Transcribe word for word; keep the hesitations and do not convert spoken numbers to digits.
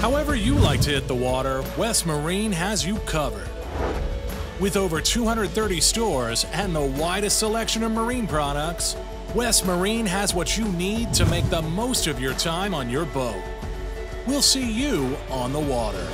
However you like to hit the water, West Marine has you covered. With over two hundred thirty stores and the widest selection of marine products, West Marine has what you need to make the most of your time on your boat. We'll see you on the water.